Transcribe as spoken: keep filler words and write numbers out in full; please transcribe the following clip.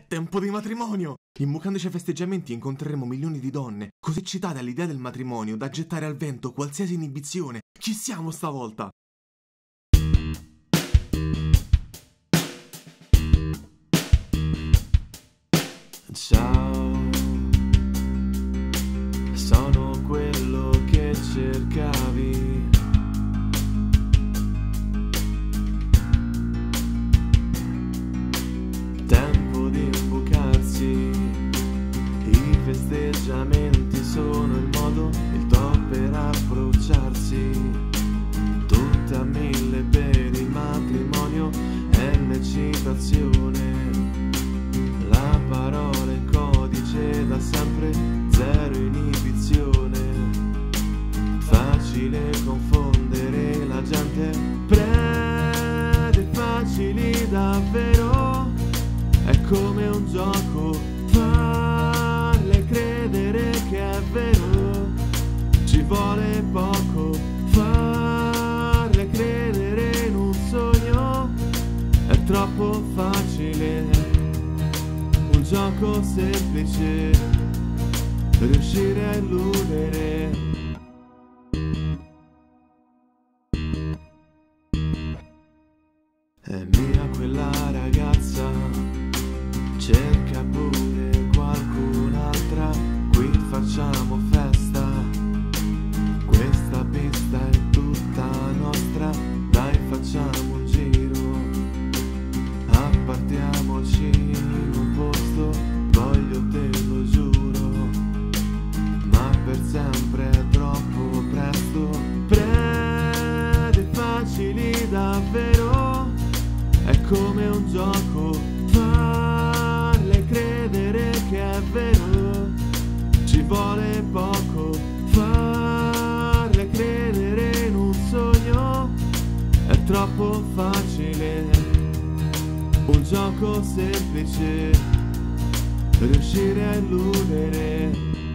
È tempo di matrimonio! Immucandoci ai festeggiamenti incontreremo milioni di donne, così eccitate all'idea del matrimonio da gettare al vento qualsiasi inibizione. Chi siamo stavolta? Ciao, sono quello che cercavi. Tempo di imbucarsi, i festeggiamenti sono il modo, il top per approcciarsi. Tutta mille per il matrimonio è un'eccitazione. La parola è codice da sempre, zero inibizione. Facile confondere la gente, prede facili davvero. È come un gioco, farle credere che è vero. Ci vuole poco, farle credere in un sogno. È troppo facile, gioco semplice, riuscire a illudere. È mia quella ragazza, cerca pure qualcun'altra, qui facciamo festa, questa pista è tutta nostra, dai facciamo un giro, appartiamoci. Voglio, te lo giuro, ma per sempre è troppo presto. Prede facili davvero, è come un gioco, farle credere che è vero. Ci vuole poco, farle credere in un sogno. È troppo facile, un gioco semplice, riuscire a illudere.